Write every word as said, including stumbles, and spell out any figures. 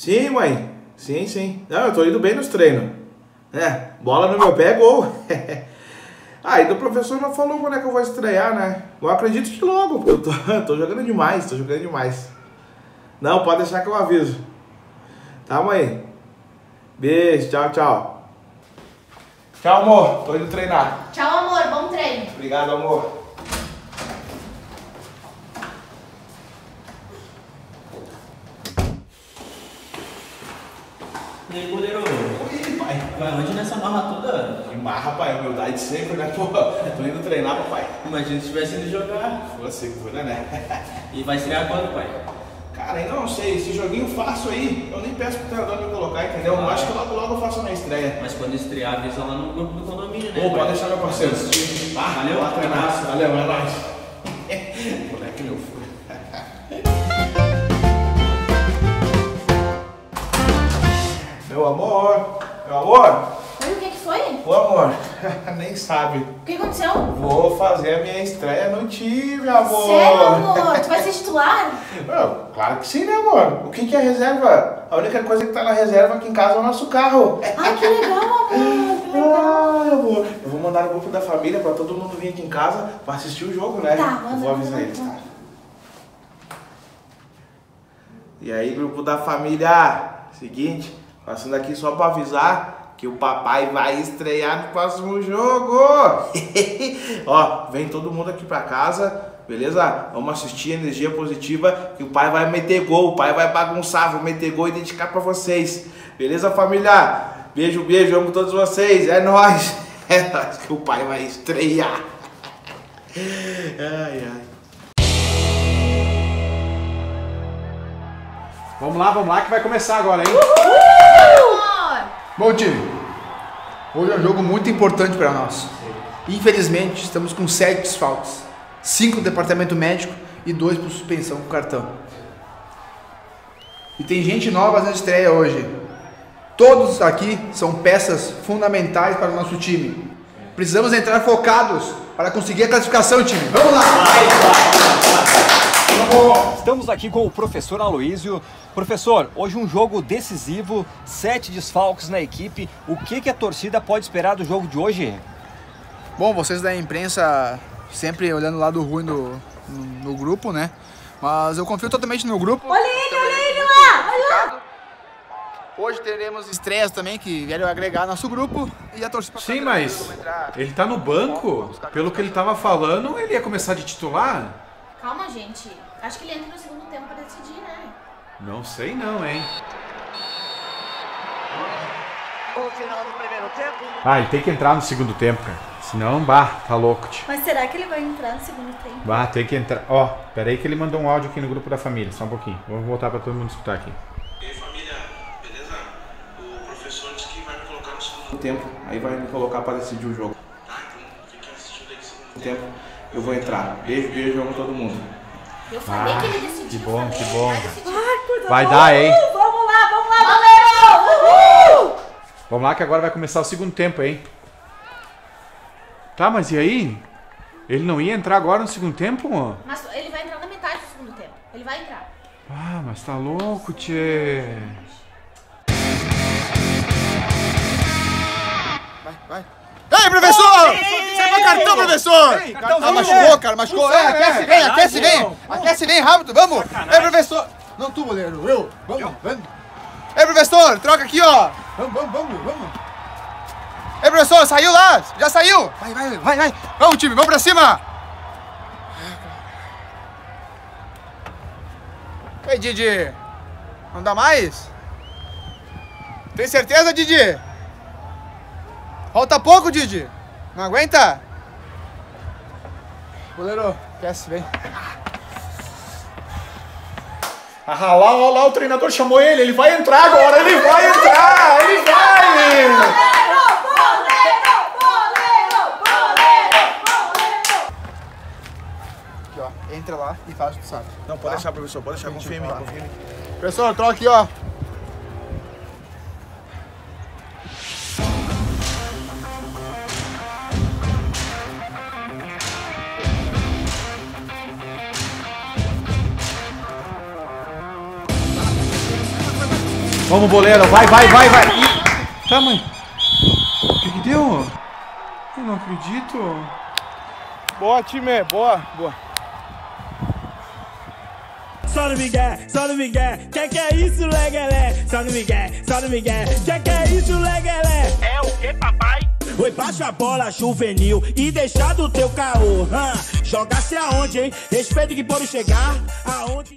Sim, mãe. Sim, sim. Não, eu tô indo bem nos treinos. É, bola no meu pé, gol. Ah, e o professor não falou quando é que eu vou estrear, né? Eu acredito que logo, porque eu tô, tô jogando demais, tô jogando demais. Não, pode deixar que eu aviso. Tá, mãe? Beijo, tchau, tchau. Tchau, amor. Tô indo treinar. Tchau, amor. Bom treino. Obrigado, amor. E aí, goleiro? Oi, pai. Vai onde nessa marra toda? Que marra, pai. Humildade sempre, né? Pô, tô indo treinar, papai. Imagina se tivesse ido jogar. Você segura, né? E vai estrear quando, pai? Cara, ainda não sei. Esse joguinho fácil aí, eu nem peço pro treinador me colocar, entendeu? Ah, eu acho que logo logo eu faço a minha estreia. Mas quando estrear, avisa lá no grupo do condomínio, né? Ô, pode deixar, meu parceiro. Ah, valeu, tá, treinar. Valeu, é nóis. Moleque, meu filho. Meu amor, meu amor. Oi, o que que foi? Ô, amor, nem sabe. O que aconteceu? Vou fazer a minha estreia no time, amor. Sério, amor? Tu vai ser titular? Não, claro que sim, né, amor? O que que é reserva? A única coisa que tá na reserva aqui em casa é o nosso carro. Ai, que legal, amor. Que legal. Ai, amor. Eu vou mandar o grupo da família pra todo mundo vir aqui em casa pra assistir o jogo, né? Tá, manda. Eu vou avisar eles, tá? E aí, grupo da família, seguinte... Passando aqui só pra avisar que o papai vai estrear no próximo jogo. Ó, vem todo mundo aqui pra casa, beleza? Vamos assistir energia positiva que o pai vai meter gol, o pai vai bagunçar, vou meter gol e dedicar pra vocês. Beleza, família? Beijo, beijo, amo todos vocês. É nóis. É nóis que o pai vai estrear. Ai, ai. Vamos lá, vamos lá que vai começar agora, hein? Uhul! Bom, time, hoje é um jogo muito importante para nós. Infelizmente, estamos com sete desfalques, cinco do departamento médico e dois por suspensão com cartão. E tem gente nova na estreia hoje. Todos aqui são peças fundamentais para o nosso time. Precisamos entrar focados para conseguir a classificação, time. Vamos lá! Vai, vai, vai. Estamos aqui com o professor Aloísio. Professor, hoje um jogo decisivo, sete desfalques na equipe. O que, que a torcida pode esperar do jogo de hoje? Bom, vocês da imprensa sempre olhando o lado ruim do, no, no grupo, né? Mas eu confio totalmente no grupo. Olha ele, olha ele lá, olha lá! Hoje teremos estreias também que vieram agregar nosso grupo e a torcida... Sim, mas ele tá no banco? Pelo que ele tava falando, ele ia começar de titular? Calma, gente. Acho que ele entra no segundo tempo para decidir, né? Não sei não, hein? O final do primeiro tempo? Ah, ele tem que entrar no segundo tempo, cara. Senão, bah, tá louco, tio. Mas será que ele vai entrar no segundo tempo? Bah, tem que entrar. Ó, oh, peraí que ele mandou um áudio aqui no grupo da família. Só um pouquinho. Vamos voltar para todo mundo escutar aqui. E aí, família, beleza? O professor disse que vai me colocar no segundo tempo. Aí vai me colocar para decidir o jogo. Ah, então fica assistindo aí no segundo tempo. tempo. Eu vou entrar. Beijo, beijo, vamo todo mundo. Eu falei ah, que ele decidiu. Que bom, que bom. Vai dar, hein? Vamos lá, vamos lá, galera! Uhul! Vamos lá que agora vai começar o segundo tempo, hein? Tá, mas e aí? Ele não ia entrar agora no segundo tempo? Mas ele vai entrar na metade do segundo tempo. Ele vai entrar. Ah, mas tá louco, tchê. Vai, vai. Ei, professor! Você vai cartão, professor! Ei, cartão, ah, machucou, cara, machucou. É, aquece, vem, aquece, vem. Aquece, vem, rápido, vamos. Ei, professor. Não, tu, goleiro, eu. Vamos, vamos. Ei, professor, troca aqui, ó. Vamos, vamos, vamos, vamos. Ei, professor, saiu lá? Já saiu? Vai, vai, vai, vai. Vamos, time, vamos pra cima. Ei, Didi. Não dá mais? Tem certeza, Didi? Falta pouco, Didi. Não aguenta? Goleiro, desce, vem. Ah, lá, lá, lá, o treinador chamou ele. Ele vai entrar agora. Ele vai entrar. Ele vai. Goleiro, goleiro, goleiro, goleiro, goleiro. Aqui, ó. Entra lá e faz o que sabe. Não, pode tá? deixar, professor. Pode deixar. Confia em mim. Professor, troca aqui, ó. Vamos, boleiro. Vai, vai, vai, vai. Ih, tá, mãe. O que que deu? Eu não acredito. Boa, time. Boa, boa. Só no migué, só no migué. Que que é isso, legalé? Só no migué, só no migué. Que que é isso, legalé? É o que, papai? Oi, baixa a bola, juvenil, e deixar do teu caô. Jogar-se aonde, hein? Respeito que pode chegar aonde...